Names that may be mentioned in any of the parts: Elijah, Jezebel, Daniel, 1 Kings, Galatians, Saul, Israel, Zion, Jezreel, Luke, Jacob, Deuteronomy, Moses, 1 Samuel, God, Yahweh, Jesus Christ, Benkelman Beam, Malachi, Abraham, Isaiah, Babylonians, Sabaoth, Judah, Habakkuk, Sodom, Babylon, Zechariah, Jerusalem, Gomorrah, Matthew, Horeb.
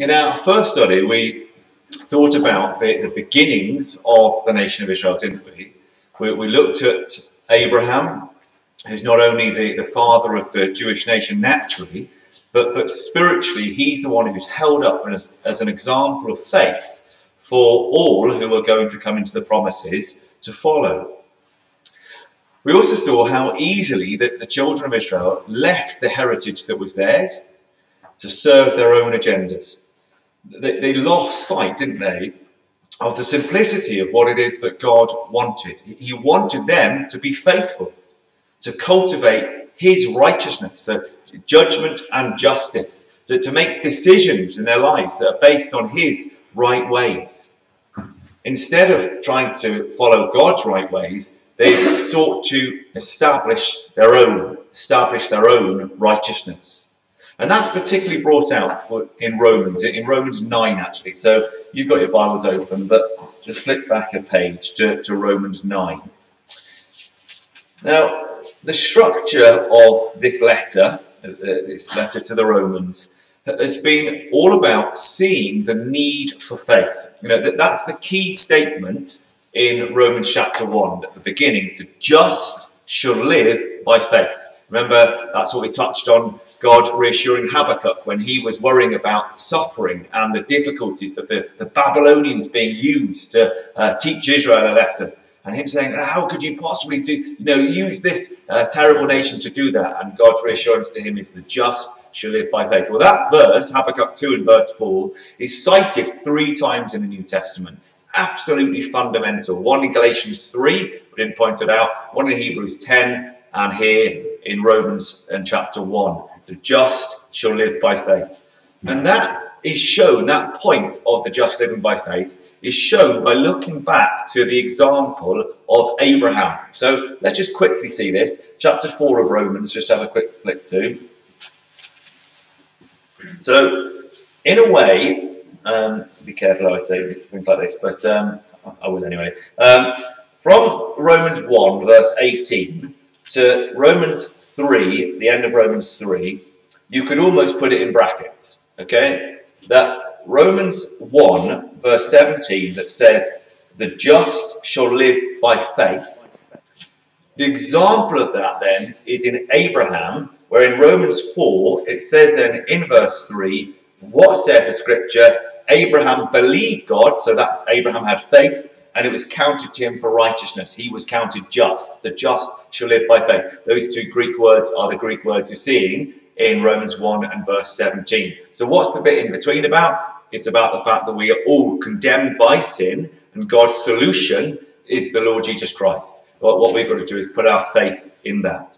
In our first study, we thought about the beginnings of the nation of Israel, didn't we? We looked at Abraham, who's not only the father of the Jewish nation naturally, but spiritually he's the one who's held up as an example of faith for all who are going to come into the promises to follow. We also saw how easily that the children of Israel left the heritage that was theirs to serve their own agendas. They lost sight, didn't they, of the simplicity of what it is that God wanted. He wanted them to be faithful, to cultivate his righteousness, so judgment and justice, to make decisions in their lives that are based on his right ways. Instead of trying to follow God's right ways, they sought to establish their own righteousness. And that's particularly brought out in Romans 9, actually. So you've got your Bibles open, but just flip back a page to Romans 9. Now, the structure of this letter to the Romans, has been all about seeing the need for faith. You know, that's the key statement in Romans chapter 1 at the beginning. The just shall live by faith. Remember, that's what we touched on. God reassuring Habakkuk when he was worrying about suffering and the difficulties of the Babylonians being used to teach Israel a lesson. And him saying, how could you possibly use this terrible nation to do that? And God's reassurance to him is the just shall live by faith. Well, that verse, Habakkuk 2 and verse 4, is cited 3 times in the New Testament. It's absolutely fundamental. One in Galatians 3, we didn't point it out. One in Hebrews 10, and here in Romans and chapter 1. The just shall live by faith. And that is shown, that point of the just living by faith is shown by looking back to the example of Abraham. So let's just quickly see this. Chapter 4 of Romans, just have a quick flick to. So in a way, be careful how I say this, things like this, but I will anyway. From Romans 1 verse 18 to Romans 3, the end of Romans 3, you could almost put it in brackets, okay? That Romans 1, verse 17, that says, the just shall live by faith. The example of that, then, is in Abraham, where in Romans 4, it says then in verse 3, what says the scripture? Abraham believed God, so that's Abraham had faith, and it was counted to him for righteousness. He was counted just. The just shall live by faith. Those 2 Greek words are the Greek words you're seeing in Romans 1 and verse 17. So what's the bit in between about? It's about the fact that we are all condemned by sin, and God's solution is the Lord Jesus Christ. What we've got to do is put our faith in that.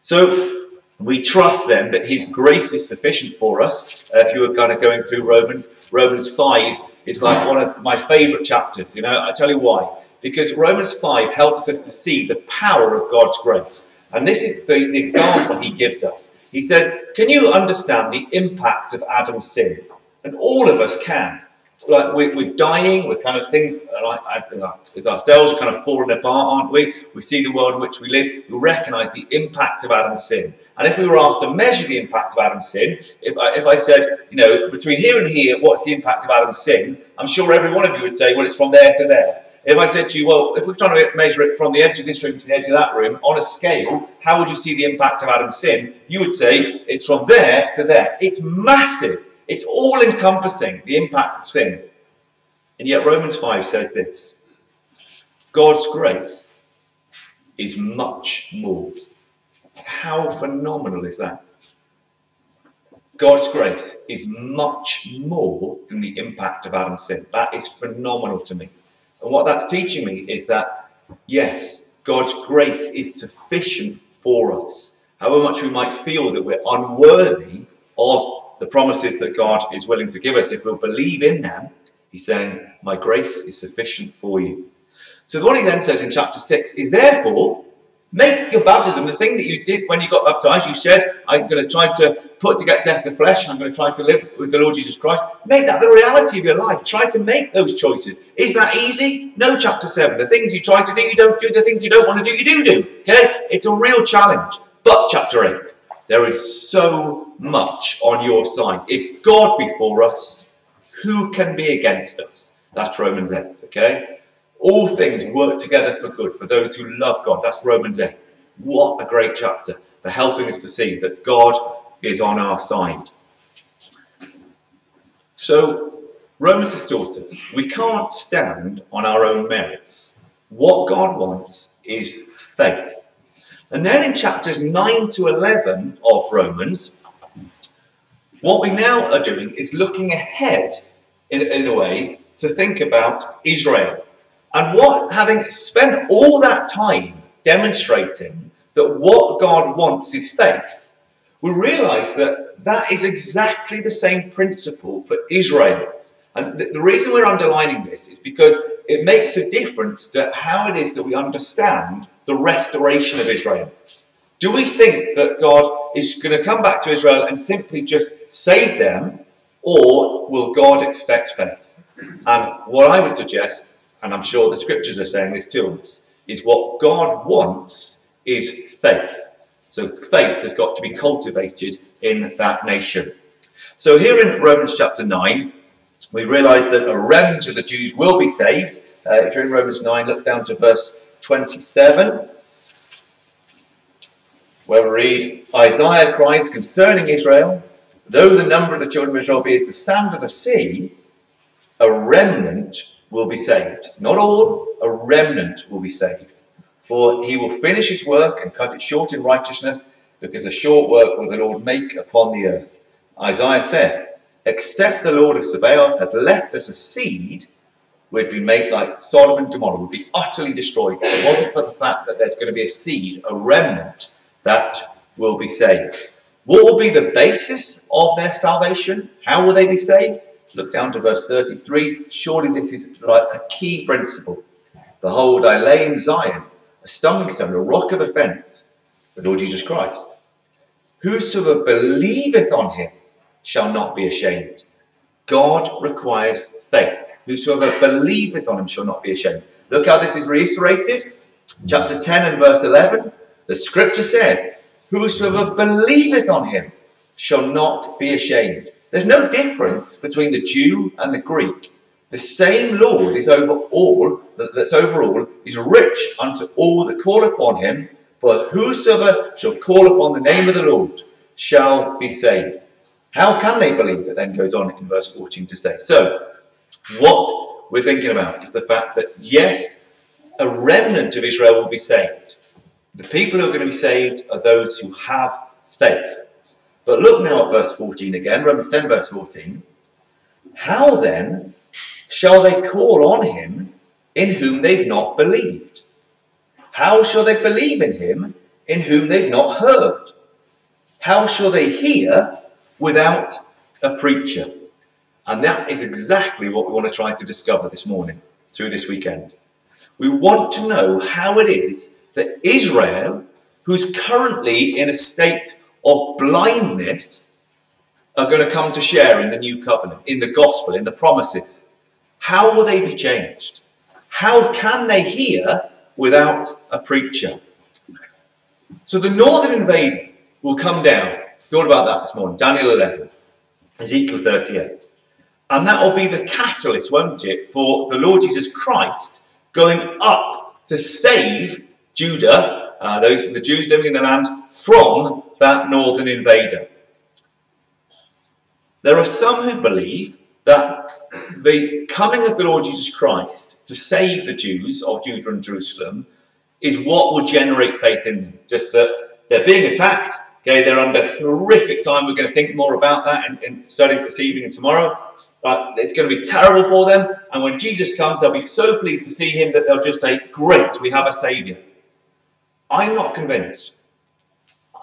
So we trust then that his grace is sufficient for us. If you were kind of going through Romans 5, it's like one of my favourite chapters, you know. I tell you why. Because Romans 5 helps us to see the power of God's grace. And this is the example he gives us. He says, can you understand the impact of Adam's sin? And all of us can. Like we're dying, we're kind of things, as ourselves, we're kind of falling apart, aren't we? We see the world in which we live. We recognise the impact of Adam's sin. And if we were asked to measure the impact of Adam's sin, if I said, you know, between here and here, what's the impact of Adam's sin? I'm sure every one of you would say, well, it's from there to there. If I said to you, well, if we're trying to measure it from the edge of this room to the edge of that room, on a scale, how would you see the impact of Adam's sin? You would say, it's from there to there. It's massive. It's all-encompassing, the impact of sin. And yet Romans 5 says this, God's grace is much more. How phenomenal is that? God's grace is much more than the impact of Adam's sin. That is phenomenal to me. And what that's teaching me is that, yes, God's grace is sufficient for us. However much we might feel that we're unworthy of the promises that God is willing to give us, if we'll believe in them, he's saying, my grace is sufficient for you. So what he then says in chapter 6 is, therefore, make your baptism, the thing that you did when you got baptized, you said, I'm going to try to put to get death to flesh, I'm going to try to live with the Lord Jesus Christ. Make that the reality of your life. Try to make those choices. Is that easy? No, chapter 7. The things you try to do, you don't do. The things you don't want to do, you do. Okay? It's a real challenge. But chapter 8, There is so much on your side. If God be for us, who can be against us? That's Romans 8, okay? All things work together for good for those who love God. That's Romans 8. What a great chapter for helping us to see that God is on our side. So, Romans has taught us, we can't stand on our own merits. What God wants is faith. And then in chapters 9 to 11 of Romans, what we now are doing is looking ahead, in a way, to think about Israel. And what, having spent all that time demonstrating that what God wants is faith, we realise that that is exactly the same principle for Israel. And the reason we're underlining this is because it makes a difference to how it is that we understand the restoration of Israel. Do we think that God is going to come back to Israel and simply just save them, or will God expect faith? And what I would suggest, and I'm sure the scriptures are saying this to us, is what God wants is faith. So faith has got to be cultivated in that nation. So here in Romans chapter 9, we realise that a remnant of the Jews will be saved. If you're in Romans 9, look down to verse 27, where we read, Isaiah cries concerning Israel, though the number of the children of Israel be as the sand of the sea, a remnant will be saved. Not all, a remnant will be saved. For he will finish his work and cut it short in righteousness, because the short work will the Lord make upon the earth. Isaiah saith, except the Lord of Sabaoth had left us a seed, we'd be made like Sodom and Gomorrah, we'd be utterly destroyed. If it wasn't for the fact that there's going to be a seed, a remnant, that will be saved. What will be the basis of their salvation? How will they be saved? Look down to verse 33. Surely this is like a key principle. Behold, I lay in Zion a stumbling stone, a rock of offence, the Lord Jesus Christ. Whosoever believeth on him shall not be ashamed. God requires faith. Whosoever believeth on him shall not be ashamed. Look how this is reiterated. Chapter 10 and verse 11. The scripture said, whosoever believeth on him shall not be ashamed. There's no difference between the Jew and the Greek. The same Lord is over all, that's over all, is rich unto all that call upon him. For whosoever shall call upon the name of the Lord shall be saved. How can they believe? It then goes on in verse 14 to say. So, what we're thinking about is the fact that, yes, a remnant of Israel will be saved. The people who are going to be saved are those who have faith. But look now at verse 14 again, Romans 10, verse 14. How then shall they call on him in whom they've not believed? How shall they believe in him in whom they've not heard? How shall they hear without a preacher? And that is exactly what we want to try to discover this morning, through this weekend. We want to know how it is that Israel, who's currently in a state of blindness, are going to come to share in the new covenant, in the gospel, in the promises. How will they be changed? How can they hear without a preacher? So the northern invader will come down. Thought about that this morning, Daniel 11, Ezekiel 38. And that will be the catalyst, won't it, for the Lord Jesus Christ going up to save Judah, the Jews living in the land, from that northern invader. There are some who believe that the coming of the Lord Jesus Christ to save the Jews of Judah and Jerusalem is what will generate faith in them. Just that they're being attacked, okay, they're under horrific time. We're going to think more about that in studies this evening and tomorrow. But it's going to be terrible for them. And when Jesus comes, they'll be so pleased to see him that they'll just say, great, we have a saviour. I'm not convinced.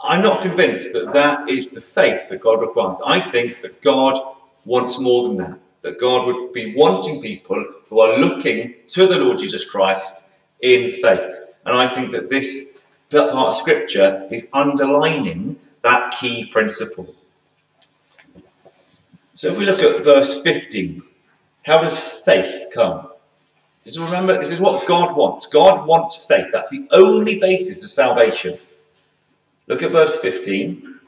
I'm not convinced that that is the faith that God requires. I think that God wants more than that. That God would be wanting people who are looking to the Lord Jesus Christ in faith. And I think that this that part of scripture is underlining that key principle. So if we look at verse 15, how does faith come? Just remember, this is what God wants. God wants faith. That's the only basis of salvation. Look at verse 15.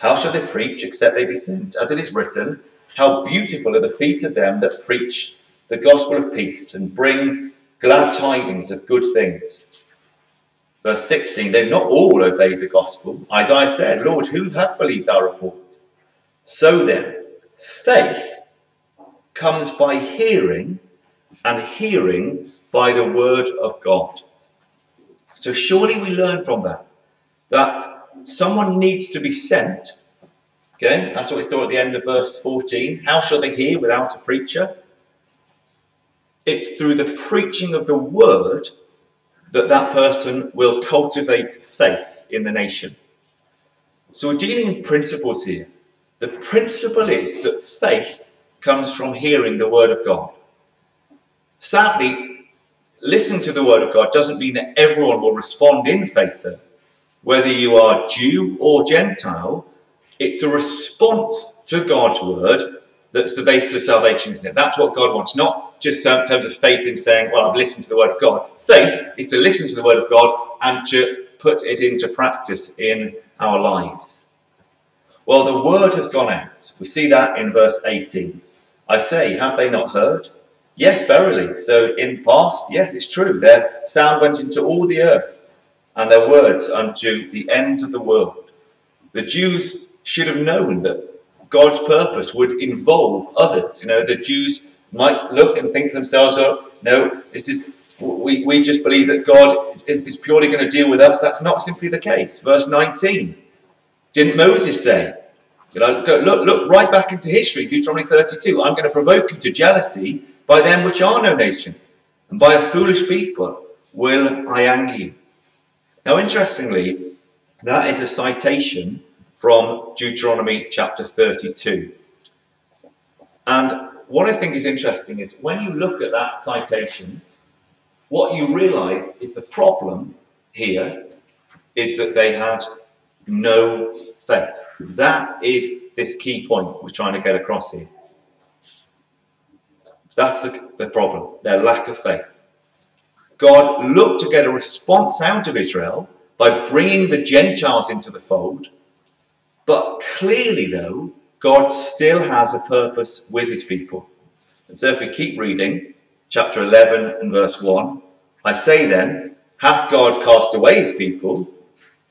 How shall they preach except they be sent? As it is written, how beautiful are the feet of them that preach the gospel of peace and bring glad tidings of good things. Verse 16, they've not all obeyed the gospel. Isaiah said, Lord, who hath believed our report? So then, faith comes by hearing, and hearing by the word of God. So surely we learn from that, that someone needs to be sent. Okay, that's what we saw at the end of verse 14. How shall they hear without a preacher? It's through the preaching of the word that that person will cultivate faith in the nation. So we're dealing in principles here. The principle is that faith comes from hearing the word of God. Sadly, listening to the word of God doesn't mean that everyone will respond in faith though. Whether you are Jew or Gentile, it's a response to God's word that's the basis of salvation, isn't it? That's what God wants, not just in terms of faith in saying, well, I've listened to the word of God. Faith is to listen to the word of God and to put it into practice in our lives. Well, the word has gone out. We see that in verse 18. I say, have they not heard? Yes, verily. So in past, yes, it's true. Their sound went into all the earth, and their words unto the ends of the world. The Jews should have known that God's purpose would involve others. You know, the Jews might look and think to themselves, oh, no, this is, we just believe that God is purely going to deal with us. That's not simply the case. Verse 19, didn't Moses say, you know, look right back into history, Deuteronomy 32, I'm going to provoke you to jealousy by them which are no nation, and by a foolish people will I anger you. Now, interestingly, that is a citation from Deuteronomy chapter 32. And what I think is interesting is when you look at that citation, what you realize is the problem here is that they had no faith. That is this key point we're trying to get across here. That's the problem, their lack of faith. God looked to get a response out of Israel by bringing the Gentiles into the fold. But clearly, though, God still has a purpose with his people. And so if we keep reading, chapter 11 and verse 1, I say then, hath God cast away his people?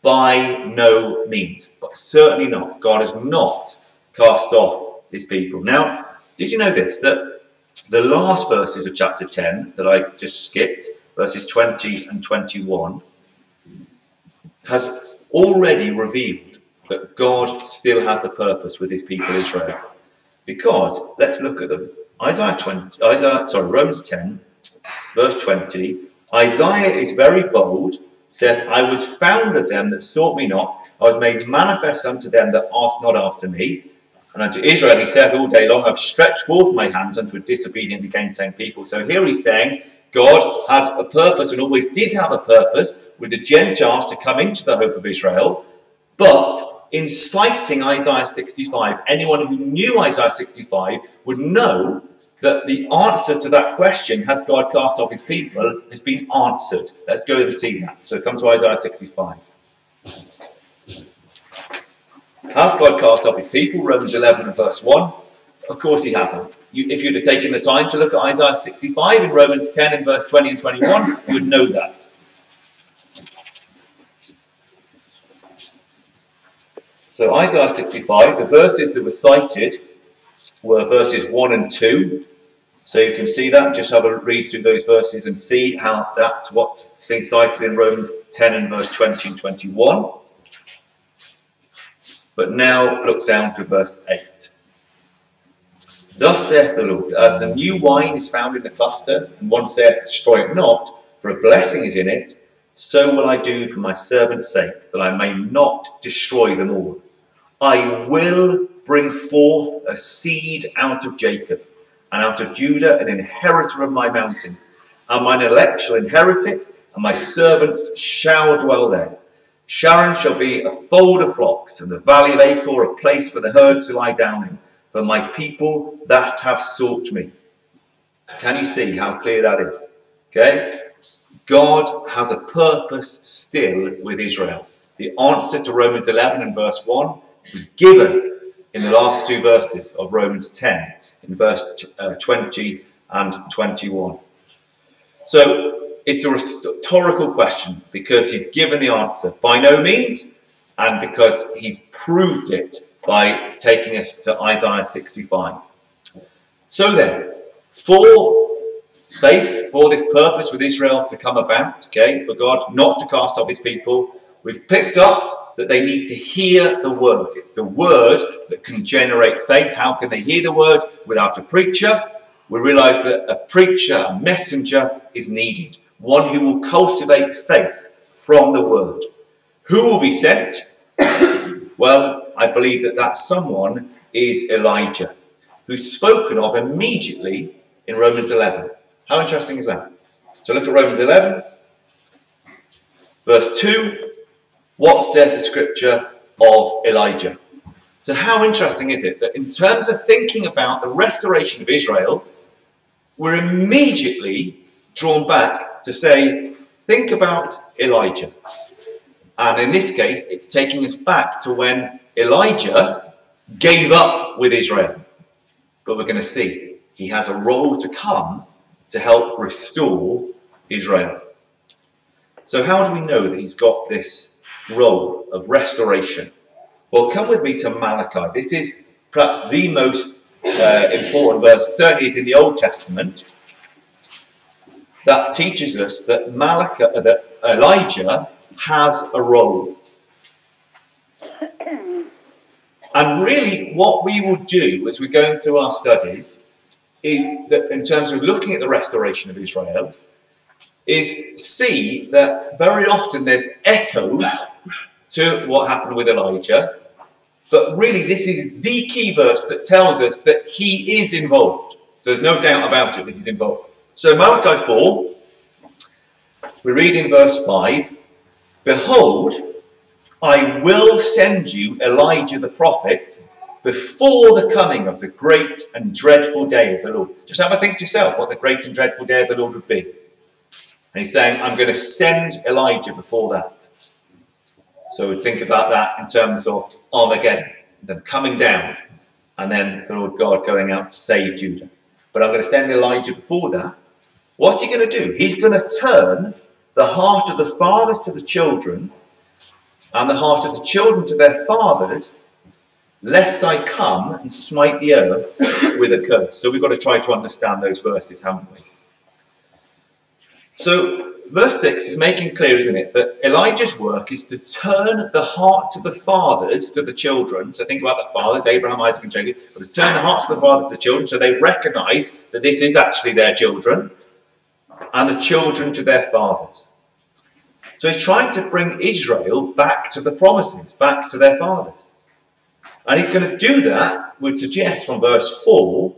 By no means. But certainly not. God has not cast off his people. Now, did you know this? That the last verses of chapter 10 that I just skipped, verses 20 and 21, has already revealed that God still has a purpose with his people Israel. Because, let's look at them. Romans 10, verse 20, Isaiah is very bold, saith, I was found of them that sought me not, I was made manifest unto them that asked not after me. And unto Israel he saith all day long, I've stretched forth my hands unto a disobedient and gainsaying people. So here he's saying, God has a purpose and always did have a purpose with the Gentiles to come into the hope of Israel. But in citing Isaiah 65, anyone who knew Isaiah 65 would know that the answer to that question, has God cast off his people, has been answered. Let's go and see that. So come to Isaiah 65. Has God cast off his people? Romans 11 and verse 1. Of course he hasn't. If you'd have taken the time to look at Isaiah 65 and Romans 10 and verse 20 and 21, you would know that. So Isaiah 65, the verses that were cited were verses 1 and 2. So you can see that. Just have a read through those verses and see how that's what's being cited in Romans 10 and verse 20 and 21. But now look down to verse 8. Thus saith the Lord, as the new wine is found in the cluster, and one saith, destroy it not, for a blessing is in it, so will I do for my servant's sake, that I may not destroy them all. I will bring forth a seed out of Jacob, and out of Judah an inheritor of my mountains. And mine elect shall inherit it, and my servants shall dwell there. Sharon shall be a fold of flocks, and the valley of Achor a place for the herds to lie down in, for my people that have sought me. So can you see how clear that is? Okay? God has a purpose still with Israel. The answer to Romans 11 and verse 1 was given in the last two verses of Romans 10, in verse 20 and 21. So it's a rhetorical question because he's given the answer by no means, and because he's proved it by taking us to Isaiah 65. So then, for faith, for this purpose with Israel to come about, okay, for God not to cast off his people, we've picked up that they need to hear the word. It's the word that can generate faith. How can they hear the word without a preacher? We realize that a preacher, a messenger is needed, one who will cultivate faith from the word. Who will be sent? Well, I believe that that someone is Elijah, who's spoken of immediately in Romans 11. How interesting is that? So look at Romans 11, verse 2. What said the scripture of Elijah? So how interesting is it that in terms of thinking about the restoration of Israel, we're immediately drawn back to say, think about Elijah. And in this case, it's taking us back to when Elijah gave up with Israel. But we're going to see he has a role to come to help restore Israel. So how do we know that he's got this role of restoration? Well, come with me to Malachi. This is perhaps the most important verse, it certainly is in the Old Testament, that teaches us that Elijah has a role. And really what we will do as we're going through our studies in terms of looking at the restoration of Israel is see that very often there's echoes to what happened with Elijah, but really this is the key verse that tells us that he is involved. So there's no doubt about it that he's involved. So Malachi 4, we read in verse 5, "Behold, I will send you Elijah the prophet before the coming of the great and dreadful day of the Lord." Just have a think to yourself what the great and dreadful day of the Lord would be. And he's saying, I'm going to send Elijah before that. So think about that in terms of Armageddon, them coming down, and then the Lord God going out to save Judah. But I'm going to send Elijah before that. What's he going to do? He's going to turn the heart of the fathers to the children, and the heart of the children to their fathers, lest I come and smite the earth with a curse. So we've got to try to understand those verses, haven't we? So verse 6 is making clear, isn't it, that Elijah's work is to turn the hearts of the fathers to the children. So think about the fathers, Abraham, Isaac and Jacob. But to turn the hearts of the fathers to the children so they recognise that this is actually their children, and the children to their fathers. So he's trying to bring Israel back to the promises, back to their fathers. And he's going to do that, we'd suggest, from verse 4,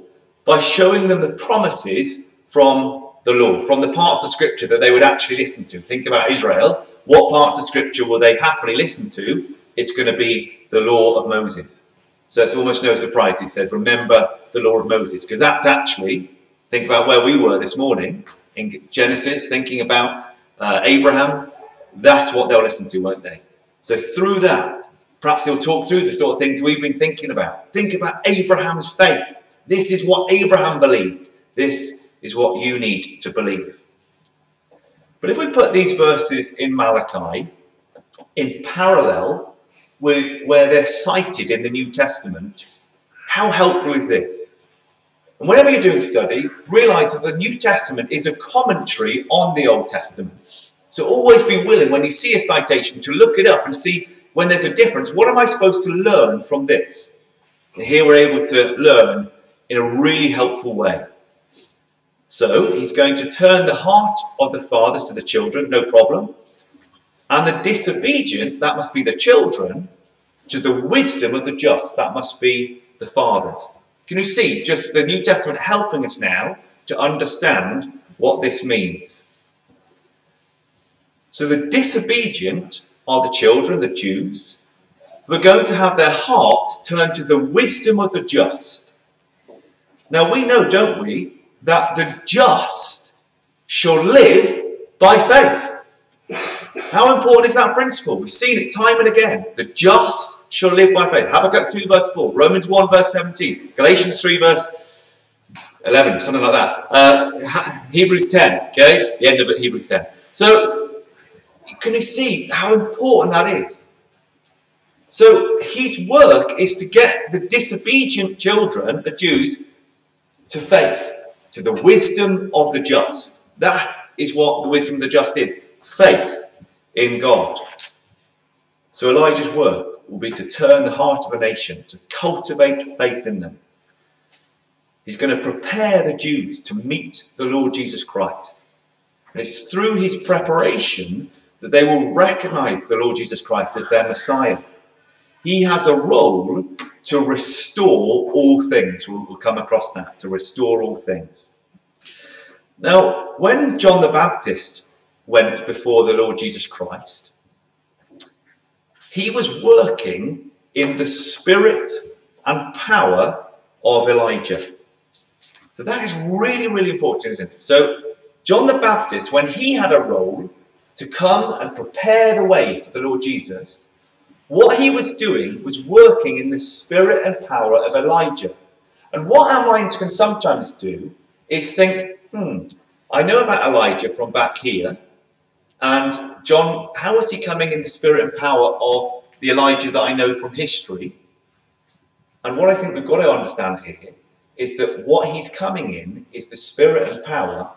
by showing them the promises from the law, from the parts of Scripture that they would actually listen to. Think about Israel. What parts of Scripture will they happily listen to? It's going to be the law of Moses. So it's almost no surprise he said, remember the law of Moses, because that's actually, think about where we were this morning, in Genesis, thinking about Abraham. That's what they'll listen to, won't they? So through that, perhaps he'll talk through the sort of things we've been thinking about. Think about Abraham's faith. This is what Abraham believed. This is what you need to believe. But if we put these verses in Malachi in parallel with where they're cited in the New Testament, how helpful is this? And whenever you're doing study, realise that the New Testament is a commentary on the Old Testament. So always be willing, when you see a citation, to look it up and see when there's a difference. What am I supposed to learn from this? And here we're able to learn in a really helpful way. So he's going to turn the heart of the fathers to the children, no problem. And the disobedient, that must be the children, to the wisdom of the just, that must be the fathers. Can you see just the New Testament helping us now to understand what this means? So the disobedient are the children, the Jews, who are going to have their hearts turned to the wisdom of the just. Now we know, don't we, that the just shall live by faith. How important is that principle? We've seen it time and again. The just shall live by faith. Habakkuk 2 verse 4, Romans 1 verse 17, Galatians 3 verse 11, something like that. Hebrews 10, okay? The end of it, Hebrews 10. So, can you see how important that is? So, his work is to get the disobedient children, the Jews, to faith, to the wisdom of the just. That is what the wisdom of the just is, faith in God. So Elijah's work will be to turn the heart of a nation, to cultivate faith in them. He's going to prepare the Jews to meet the Lord Jesus Christ. And it's through his preparation that they will recognize the Lord Jesus Christ as their Messiah. He has a role to restore all things. We'll come across that, to restore all things. Now, when John the Baptist went before the Lord Jesus Christ, he was working in the spirit and power of Elijah. So that is really, really important, isn't it? So John the Baptist, when he had a role to come and prepare the way for the Lord Jesus, what he was doing was working in the spirit and power of Elijah. And what our minds can sometimes do is think, I know about Elijah from back here, and John, how was he coming in the spirit and power of the Elijah that I know from history? And what I think we've got to understand here is that what he's coming in is the spirit and power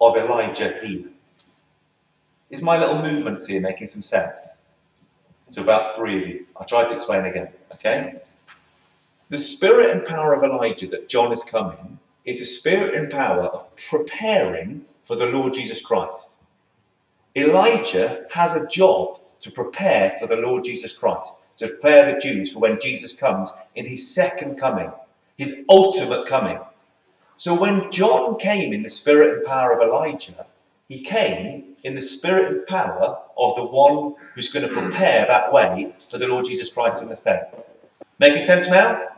of Elijah here. Is my little movements here making some sense? To about three of you. I'll try to explain again, okay? The spirit and power of Elijah that John has come in is the spirit and power of preparing for the Lord Jesus Christ. Elijah has a job to prepare for the Lord Jesus Christ, to prepare the Jews for when Jesus comes in his second coming, his ultimate coming. So when John came in the spirit and power of Elijah, he came in the spirit and power of the one who's going to prepare that way for the Lord Jesus Christ in the saints. Making sense now?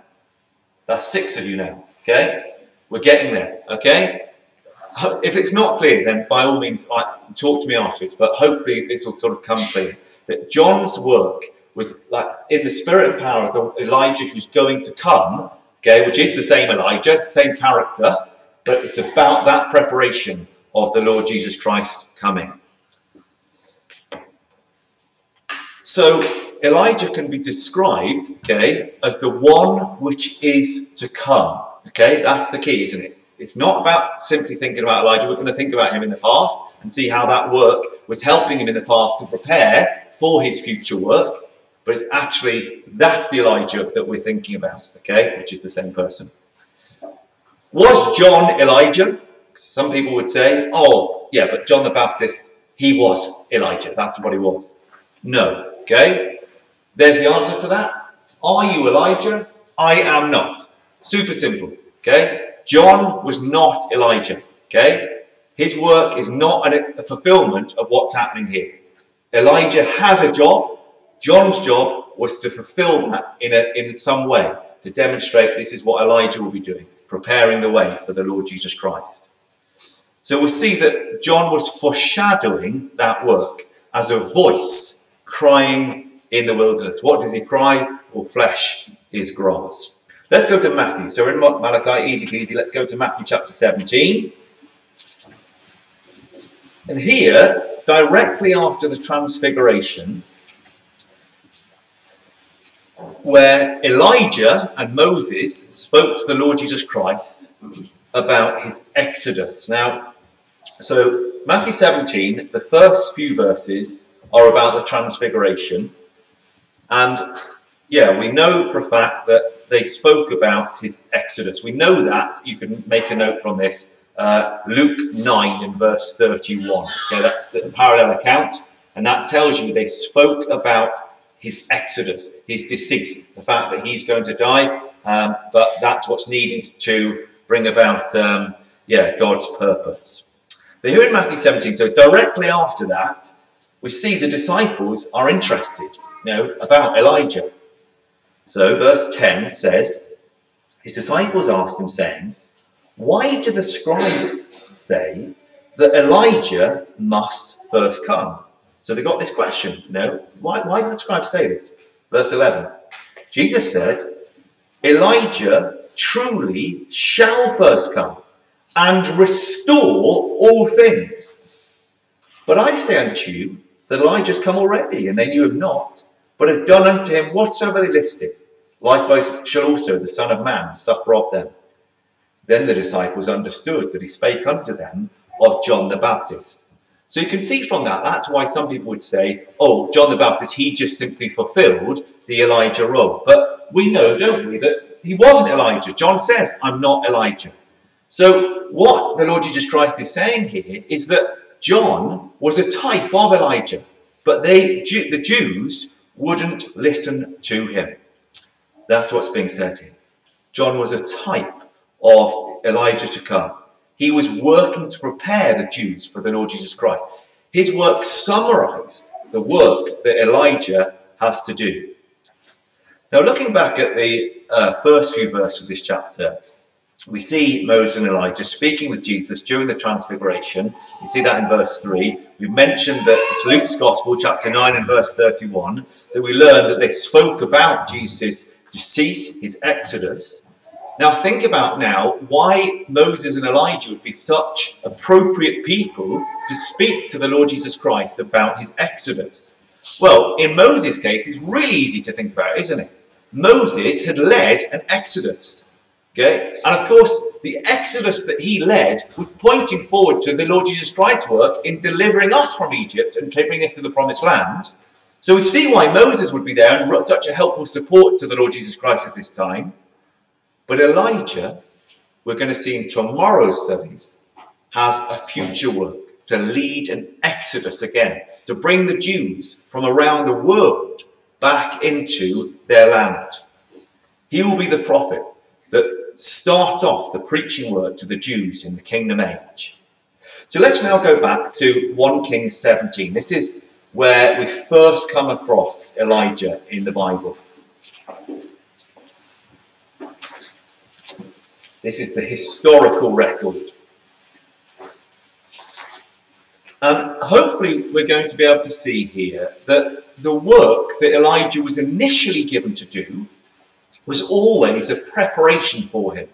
That's six of you now, okay? We're getting there, okay? If it's not clear, then by all means, talk to me afterwards, but hopefully this will sort of come clear, that John's work was like in the spirit and power of the Elijah who's going to come, okay, which is the same Elijah, same character, but it's about that preparation of the Lord Jesus Christ coming. So Elijah can be described, okay, as the one which is to come. Okay, that's the key, isn't it? It's not about simply thinking about Elijah. We're going to think about him in the past and see how that work was helping him in the past to prepare for his future work. But it's actually, that's the Elijah that we're thinking about, okay? Which is the same person. Was John Elijah? Some people would say, oh, yeah, but John the Baptist, he was Elijah. That's what he was. No, okay? There's the answer to that. Are you Elijah? I am not. Super simple, okay? John was not Elijah, okay? His work is not a fulfillment of what's happening here. Elijah has a job. John's job was to fulfill that in some way, to demonstrate this is what Elijah will be doing, preparing the way for the Lord Jesus Christ. So we'll see that John was foreshadowing that work as a voice crying in the wilderness. What does he cry? All flesh is grass. Let's go to Matthew. So we're in Malachi, easy peasy. Let's go to Matthew chapter 17. And here, directly after the transfiguration, where Elijah and Moses spoke to the Lord Jesus Christ about his exodus. Now, so Matthew 17, the first few verses are about the transfiguration. And yeah, we know for a fact that they spoke about his exodus. We know that. You can make a note from this. Luke 9 and verse 31. Okay, that's the parallel account. And that tells you they spoke about his exodus, his decease, the fact that he's going to die. But that's what's needed to bring about, God's purpose. But here in Matthew 17, so directly after that, we see the disciples are interested, about Elijah. So verse 10 says, his disciples asked him, saying, why do the scribes say that Elijah must first come? So they got this question, why did the scribes say this? Verse 11, Jesus said, Elijah truly shall first come and restore all things. But I say unto you that Elijah's come already, and they knew him not, but have done unto him whatsoever they listed. Likewise shall also the Son of Man suffer of them. Then the disciples understood that he spake unto them of John the Baptist. So you can see from that, that's why some people would say, oh, John the Baptist, he just simply fulfilled the Elijah role. But we know, don't we, that he wasn't Elijah. John says, I'm not Elijah. So what the Lord Jesus Christ is saying here is that John was a type of Elijah, but the Jews wouldn't listen to him. That's what's being said here. John was a type of Elijah to come. He was working to prepare the Jews for the Lord Jesus Christ. His work summarized the work that Elijah has to do. Now, looking back at the first few verses of this chapter, we see Moses and Elijah speaking with Jesus during the transfiguration. You see that in verse 3. We've mentioned that it's Luke's Gospel, chapter 9 and verse 31, that we learn that they spoke about Jesus' decease, his exodus. Now think about why Moses and Elijah would be such appropriate people to speak to the Lord Jesus Christ about his exodus. Well, in Moses' case, it's really easy to think about, isn't it? Moses had led an exodus, okay? And of course, the exodus that he led was pointing forward to the Lord Jesus Christ's work in delivering us from Egypt and taking us to the Promised Land. So we see why Moses would be there and such a helpful support to the Lord Jesus Christ at this time. But Elijah, we're going to see in tomorrow's studies, has a future work to lead an exodus again, to bring the Jews from around the world back into their land. He will be the prophet that starts off the preaching work to the Jews in the kingdom age. So let's now go back to 1 Kings 17. This is where we first come across Elijah in the Bible. This is the historical record. And hopefully we're going to be able to see here that the work that Elijah was initially given to do was always a preparation for him.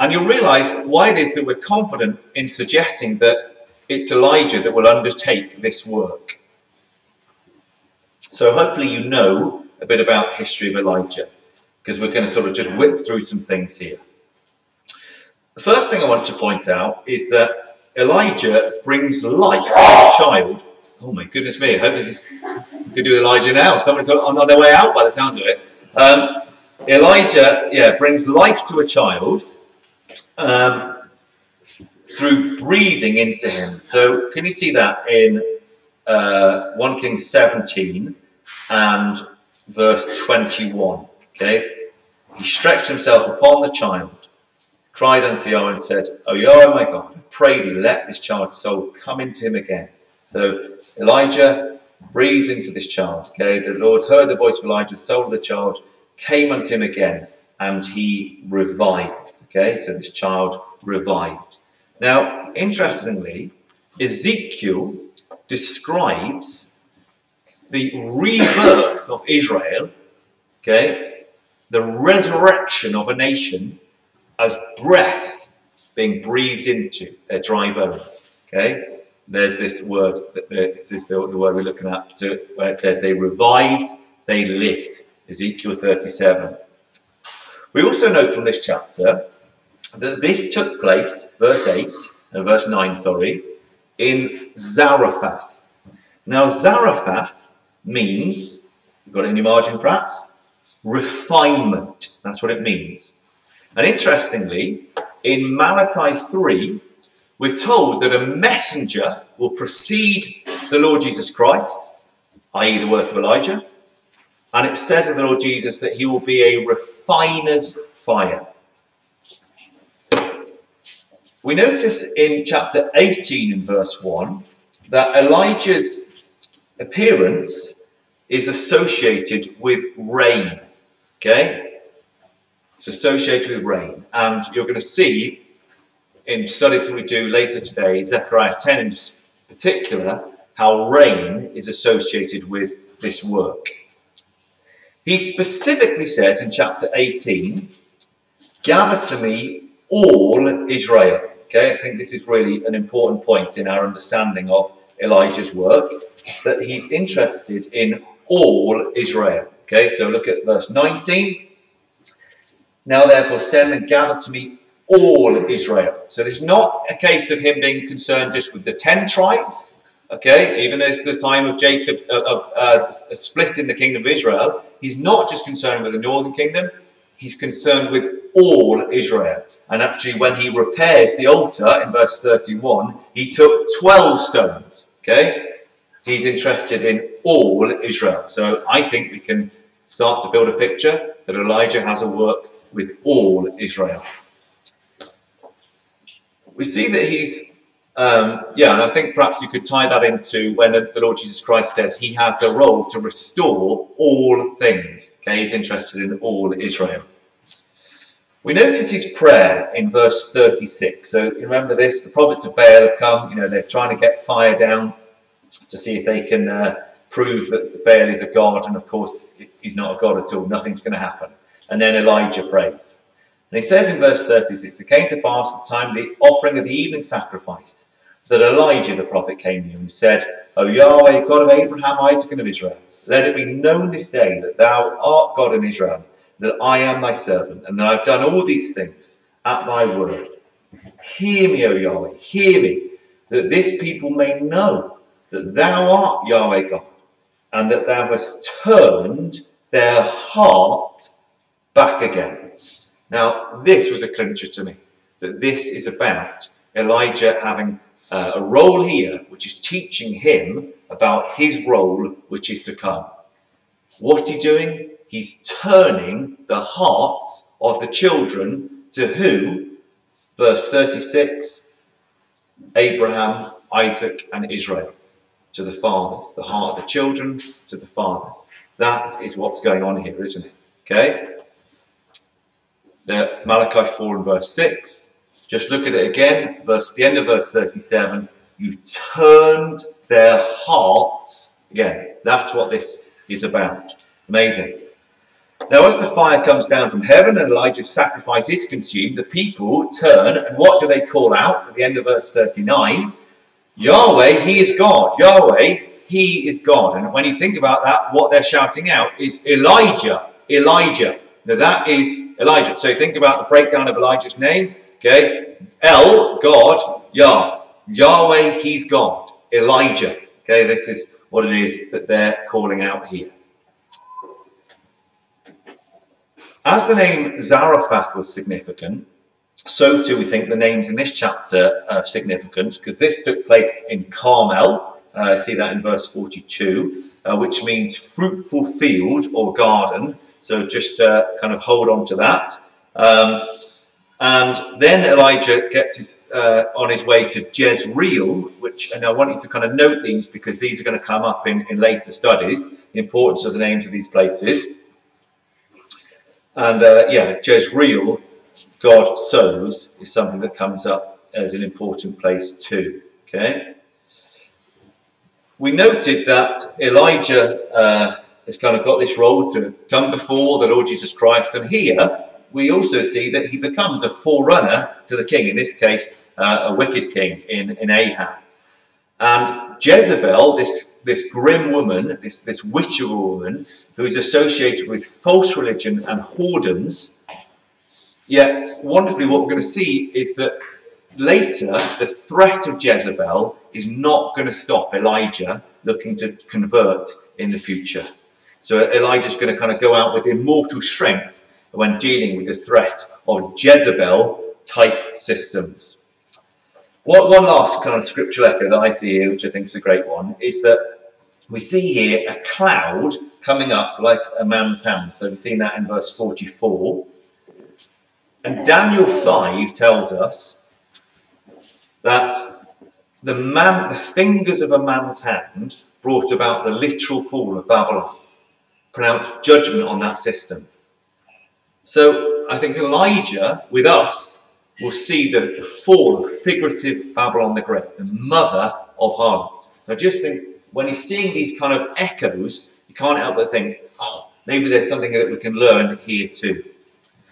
And you'll realise why it is that we're confident in suggesting that it's Elijah that will undertake this work. So hopefully you know a bit about the history of Elijah, because we're going to sort of just whip through some things here. The first thing I want to point out is that Elijah brings life to the child. Oh my goodness me, I hope we could do Elijah now. Someone's on their way out by the sound of it. Elijah, brings life to a child through breathing into him. So can you see that in 1 Kings 17 and verse 21? Okay. He stretched himself upon the child, cried unto Yahweh and said, O Yahweh, my God, I pray thee, let this child's soul come into him again. So Elijah breathes into this child. Okay, the Lord heard the voice of Elijah, the soul of the child came unto him again, and he revived. Okay, so this child revived. Now, interestingly, Ezekiel describes the rebirth of Israel, okay, the resurrection of a nation as breath being breathed into their dry bones. Okay, there's this word, this is the word we're looking at, where it says they revived, they lived. Ezekiel 37. We also note from this chapter that this took place, verse 9, in Zarephath. Now Zarephath means, you've got it in your margin perhaps, refinement. That's what it means. And interestingly, in Malachi 3, we're told that a messenger will precede the Lord Jesus Christ, i.e. the work of Elijah, and it says of the Lord Jesus that he will be a refiner's fire. We notice in chapter 18 and verse 1 that Elijah's appearance is associated with rain. Okay, it's associated with rain, and you're going to see in studies that we do later today, Zechariah 10 in particular, how rain is associated with this work. He specifically says in chapter 18, gather to me all Israel. Okay, I think this is really an important point in our understanding of Elijah's work, that he's interested in all Israel. Okay, so look at verse 19. Now therefore send and gather to me all Israel. So there's not a case of him being concerned just with the 10 tribes. Okay, even though it's the time of Jacob, of a split in the kingdom of Israel, he's not just concerned with the northern kingdom, he's concerned with all Israel. And actually when he repairs the altar in verse 31, he took 12 stones, okay? He's interested in all Israel. So I think we can start to build a picture that Elijah has a work with all Israel. We see that he's and I think perhaps you could tie that into when the Lord Jesus Christ said he has a role to restore all things. Okay, he's interested in all Israel. We notice his prayer in verse 36. So you remember this, the prophets of Baal have come, you know, they're trying to get fire down to see if they can prove that Baal is a god, and of course he's not a god at all, nothing's going to happen. And then Elijah prays. And he says in verse 36, it came to pass at the time of the offering of the evening sacrifice that Elijah the prophet came to him and said, O Yahweh, God of Abraham, Isaac, and of Israel, let it be known this day that thou art God in Israel, that I am thy servant, and that I have done all these things at thy word. Hear me, O Yahweh, hear me, that this people may know that thou art Yahweh God, and that thou hast turned their heart back again. Now, this was a clincher to me, that this is about Elijah having a role here, which is teaching him about his role, which is to come. What's he doing? He's turning the hearts of the children to who? Verse 36, Abraham, Isaac, and Israel. To the fathers, the heart of the children, to the fathers. That is what's going on here, isn't it? Okay? Malachi 4 and verse 6, just look at it again, the end of verse 37, you've turned their hearts again. That's what this is about. Amazing. Now as the fire comes down from heaven and Elijah's sacrifice is consumed, the people turn, and what do they call out at the end of verse 39? Yahweh, he is God. Yahweh, he is God. And when you think about that, what they're shouting out is Elijah, Elijah. Now that is Elijah. So think about the breakdown of Elijah's name. Okay, El, God, Yah, Yahweh, he's God, Elijah. Okay, this is what it is that they're calling out here. As the name Zarephath was significant, so too we think the names in this chapter are significant, because this took place in Carmel. I see that in verse 42, which means fruitful field or garden. So just kind of hold on to that. And then Elijah gets on his way to Jezreel, and I want you to kind of note these because these are going to come up in later studies, the importance of the names of these places. And Jezreel, God sows, is something that comes up as an important place too, okay? We noted that Elijah has kind of got this role to come before the Lord Jesus Christ. And here we also see that he becomes a forerunner to the king, in this case, a wicked king in Ahab. And Jezebel, this grim woman, this witcher woman, who is associated with false religion and whoredoms, yet wonderfully what we're going to see is that later the threat of Jezebel is not going to stop Elijah looking to convert in the future. So Elijah's going to kind of go out with immortal strength when dealing with the threat of Jezebel-type systems. One last kind of scriptural echo that I see here, which I think is a great one, is that we see here a cloud coming up like a man's hand. So we've seen that in verse 44. And Daniel 5 tells us that the fingers of a man's hand brought about the literal fall of Babylon. Pronounced judgment on that system. So I think Elijah, with us, will see the fall of figurative Babylon the Great, the mother of harlots. Now just think, when he's seeing these kind of echoes, you can't help but think, oh, maybe there's something that we can learn here too.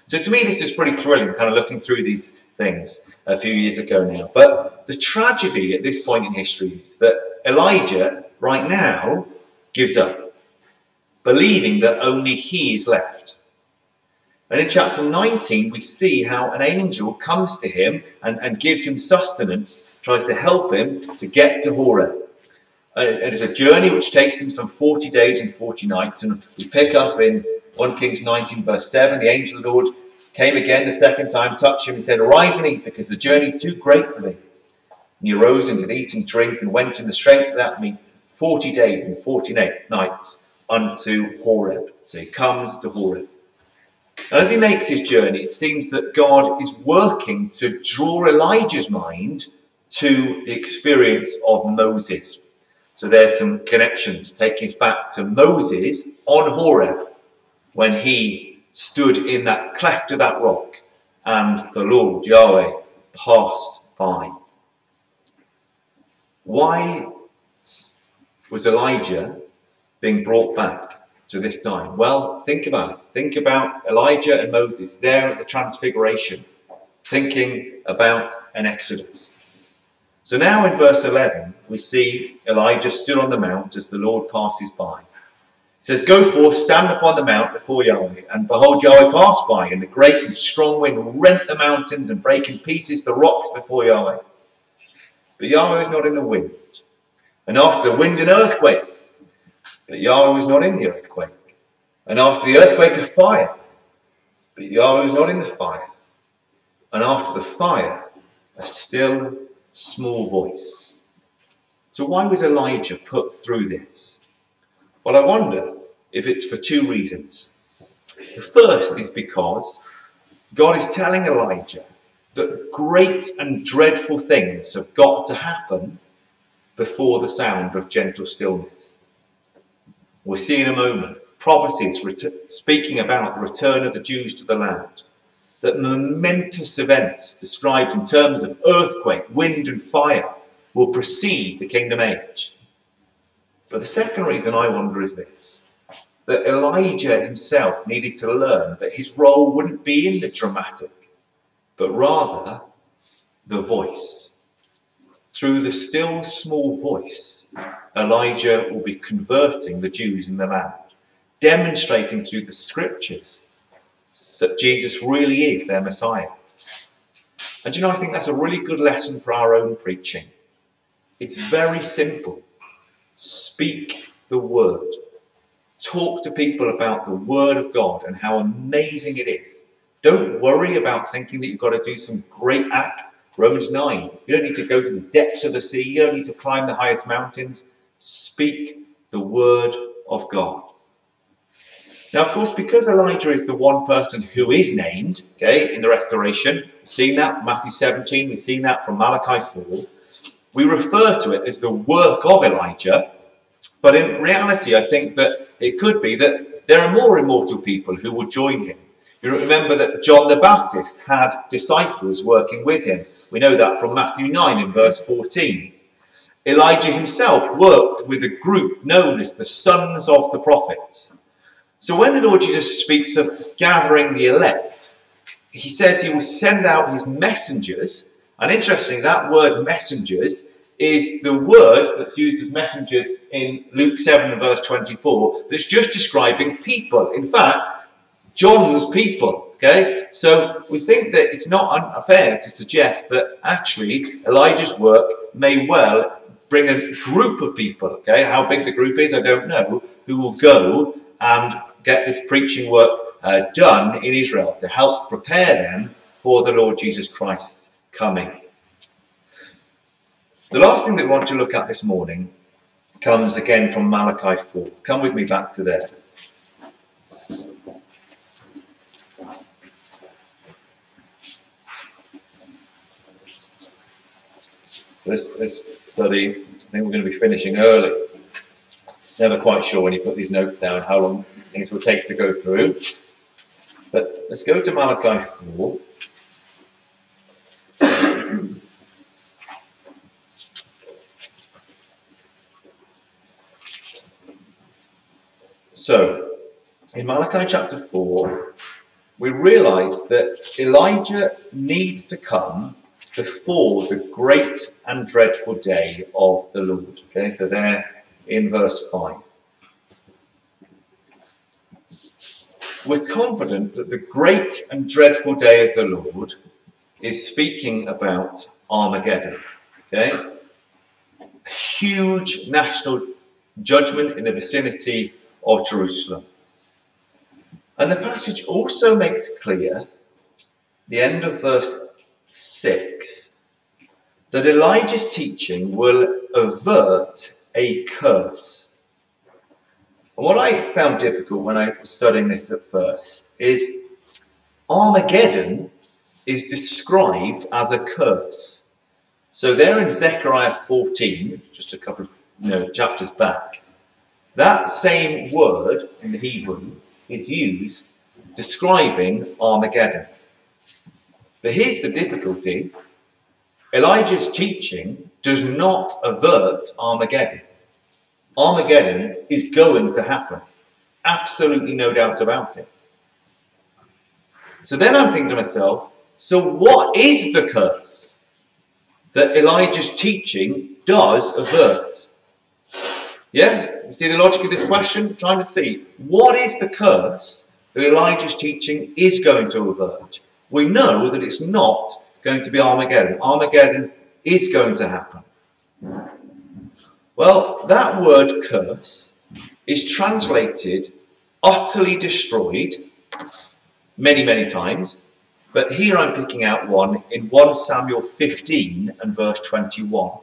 So to me, this is pretty thrilling, kind of looking through these things a few years ago now. But the tragedy at this point in history is that Elijah, right now, gives up, believing that only he is left. And in chapter 19, we see how an angel comes to him and gives him sustenance, tries to help him to get to Horeb. It is a journey which takes him some 40 days and 40 nights. And we pick up in 1 Kings 19, verse 7, the angel of the Lord came again the second time, touched him and said, "Arise and eat, because the journey is too great for thee." And he arose and did eat and drink and went in the strength of that meat 40 days and 40 nights unto Horeb. So he comes to Horeb. And as he makes his journey, it seems that God is working to draw Elijah's mind to the experience of Moses. So there's some connections taking us back to Moses on Horeb, when he stood in that cleft of that rock and the Lord, Yahweh, passed by. Why was Elijah being brought back to this time? Well, think about it. Think about Elijah and Moses there at the Transfiguration, thinking about an exodus. So now in verse 11, we see Elijah stood on the mount as the Lord passes by. It says, "Go forth, stand upon the mount before Yahweh, and behold, Yahweh passed by, and the great and strong wind rent the mountains and break in pieces the rocks before Yahweh. But Yahweh was not in the wind. And after the wind, an earthquake. But Yahweh was not in the earthquake. And after the earthquake, a fire. But Yahweh was not in the fire. And after the fire, a still small voice." So why was Elijah put through this? Well, I wonder if it's for two reasons. The first is because God is telling Elijah that great and dreadful things have got to happen before the sound of gentle stillness. We'll see in a moment prophecies speaking about the return of the Jews to the land, that momentous events described in terms of earthquake, wind and fire will precede the kingdom age. But the second reason I wonder is this, that Elijah himself needed to learn that his role wouldn't be in the dramatic, but rather the voice. Through the still small voice, Elijah will be converting the Jews in the land, demonstrating through the scriptures that Jesus really is their Messiah. And you know, I think that's a really good lesson for our own preaching. It's very simple. Speak the word. Talk to people about the word of God and how amazing it is. Don't worry about thinking that you've got to do some great act. Romans 9, you don't need to go to the depths of the sea, you don't need to climb the highest mountains. Speak the word of God. Now, of course, because Elijah is the one person who is named, okay, in the restoration, we've seen that from Matthew 17, we've seen that from Malachi 4, we refer to it as the work of Elijah, but in reality, I think that it could be that there are more immortal people who will join him. You remember that John the Baptist had disciples working with him. We know that from Matthew 9 in verse 14. Elijah himself worked with a group known as the sons of the prophets. So when the Lord Jesus speaks of gathering the elect, he says he will send out his messengers. And interestingly, that word messengers is the word that's used as messengers in Luke 7 and verse 24. That's just describing people. In fact, John's people, okay? So we think that it's not unfair to suggest that actually Elijah's work may well bring a group of people, okay? How big the group is, I don't know, who will go and get this preaching work done in Israel to help prepare them for the Lord Jesus Christ's coming. The last thing that we want to look at this morning comes again from Malachi 4. Come with me back to there. So this study, I think we're going to be finishing early. Never quite sure when you put these notes down how long things will take to go through. But let's go to Malachi 4. So, in Malachi chapter 4, we realise that Elijah needs to come before the great and dreadful day of the Lord. Okay, so there in verse 5. We're confident that the great and dreadful day of the Lord is speaking about Armageddon. Okay? A huge national judgment in the vicinity of Jerusalem. And the passage also makes clear, the end of verse 6, that Elijah's teaching will avert a curse. And what I found difficult when I was studying this at first is Armageddon is described as a curse. So there in Zechariah 14, just a couple of chapters back, that same word in the Hebrew is used describing Armageddon. But here's the difficulty. Elijah's teaching does not avert Armageddon. Armageddon is going to happen. Absolutely no doubt about it. So then I'm thinking to myself, so what is the curse that Elijah's teaching does avert? Yeah, you see the logic of this question? Trying to see, what is the curse that Elijah's teaching is going to avert? We know that it's not going to be Armageddon. Armageddon is going to happen. Well, that word curse is translated utterly destroyed many, many times. But here I'm picking out one in 1 Samuel 15 and verse 21.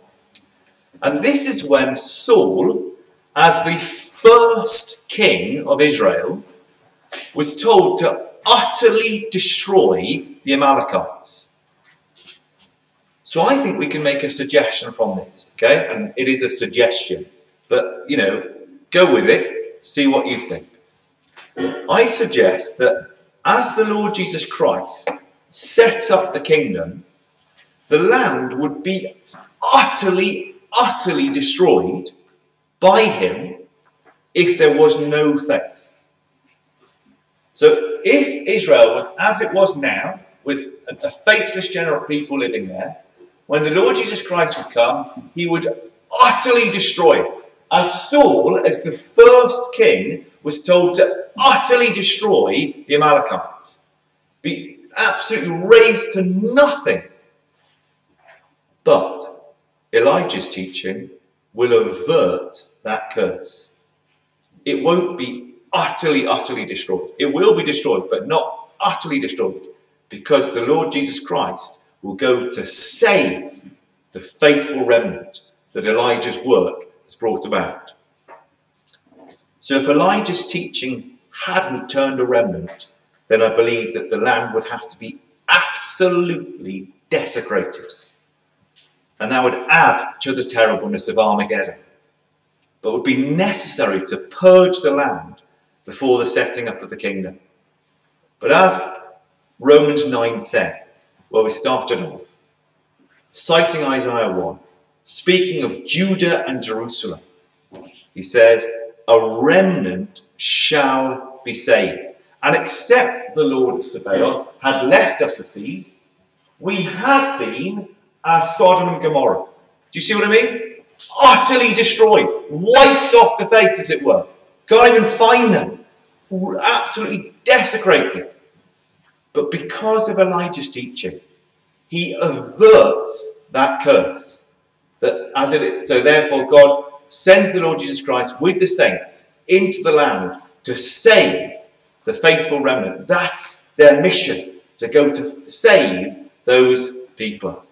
And this is when Saul, as the first king of Israel, was told to utterly destroy the Amalekites. So I think we can make a suggestion from this, okay? And it is a suggestion, but, you know, go with it, see what you think. I suggest that as the Lord Jesus Christ sets up the kingdom, the land would be utterly destroyed by him if there was no faith. So if Israel was as it was now, with a faithless generation of people living there, when the Lord Jesus Christ would come, he would utterly destroy it. As Saul, as the first king, was told to utterly destroy the Amalekites, be absolutely razed to nothing. But Elijah's teaching will avert that curse. It won't be utterly destroyed. It will be destroyed, but not utterly destroyed, because the Lord Jesus Christ will go to save the faithful remnant that Elijah's work has brought about. So if Elijah's teaching hadn't turned a remnant, then I believe that the land would have to be absolutely desecrated. And that would add to the terribleness of Armageddon, but would be necessary to purge the land before the setting up of the kingdom. But as Romans 9 said, where we started off, citing Isaiah 1, speaking of Judah and Jerusalem, he says, a remnant shall be saved. And except the Lord of Sabaoth had left us a seed, we had been as Sodom and Gomorrah. Do you see what I mean? Utterly destroyed, wiped off the face, as it were. Can't even find them. Absolutely desecrated. But because of Elijah's teaching, he averts that curse. So therefore God sends the Lord Jesus Christ with the saints into the land to save the faithful remnant. That's their mission, to go to save those people.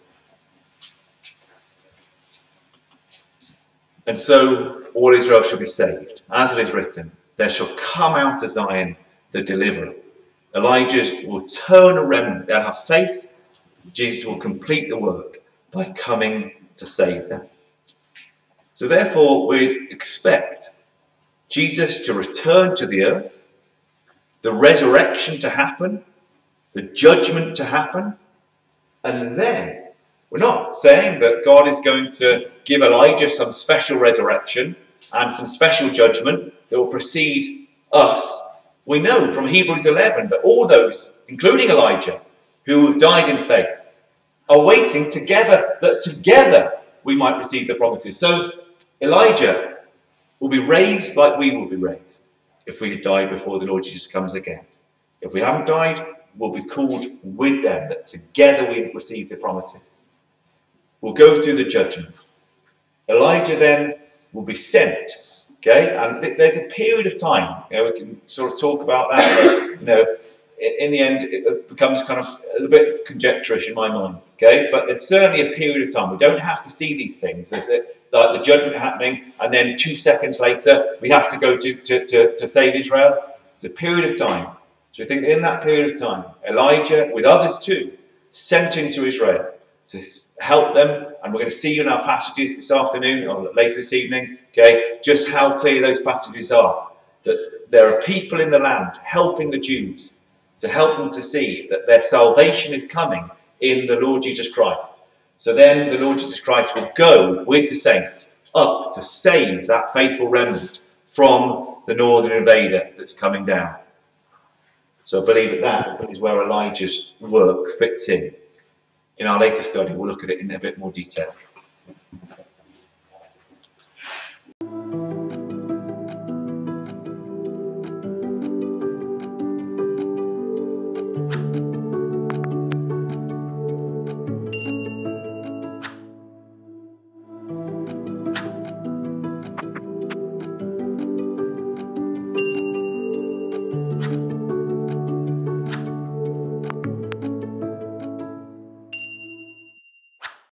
And so all Israel shall be saved. As it is written, there shall come out of Zion the deliverer. Elijah will turn a remnant. They'll have faith. Jesus will complete the work by coming to save them. So therefore, we'd expect Jesus to return to the earth, the resurrection to happen, the judgment to happen, and then we're not saying that God is going to give Elijah some special resurrection and some special judgment that will precede us. We know from Hebrews 11 that all those, including Elijah, who have died in faith, are waiting together, that together we might receive the promises. So Elijah will be raised like we will be raised if we had died before the Lord Jesus comes again. If we haven't died, we'll be called with them, that together we receive the promises. We'll go through the judgment. Elijah then will be sent, okay? And there's a period of time, you know, we can sort of talk about that, but, you know, in the end, it becomes kind of a little bit conjecturish in my mind, okay? But there's certainly a period of time. We don't have to see these things. There's like the judgment happening, and then 2 seconds later, we have to go to save Israel. It's a period of time. So I think in that period of time, Elijah, with others too, sent into Israel to help them. And we're going to see in our passages this afternoon or later this evening, okay, just how clear those passages are. That there are people in the land helping the Jews to help them to see that their salvation is coming in the Lord Jesus Christ. So then the Lord Jesus Christ will go with the saints up to save that faithful remnant from the northern invader that's coming down. So I believe that is where Elijah's work fits in. In our later study, we'll look at it in a bit more detail.